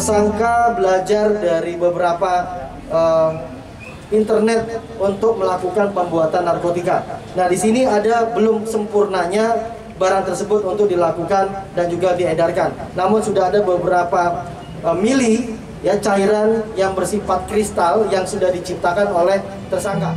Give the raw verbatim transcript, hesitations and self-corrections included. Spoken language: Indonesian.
tersangka belajar dari beberapa uh, internet untuk melakukan pembuatan narkotika. Nah, di sini ada belum sempurnanya barang tersebut untuk dilakukan dan juga diedarkan. Namun sudah ada beberapa uh, mili ya cairan yang bersifat kristal yang sudah diciptakan oleh tersangka.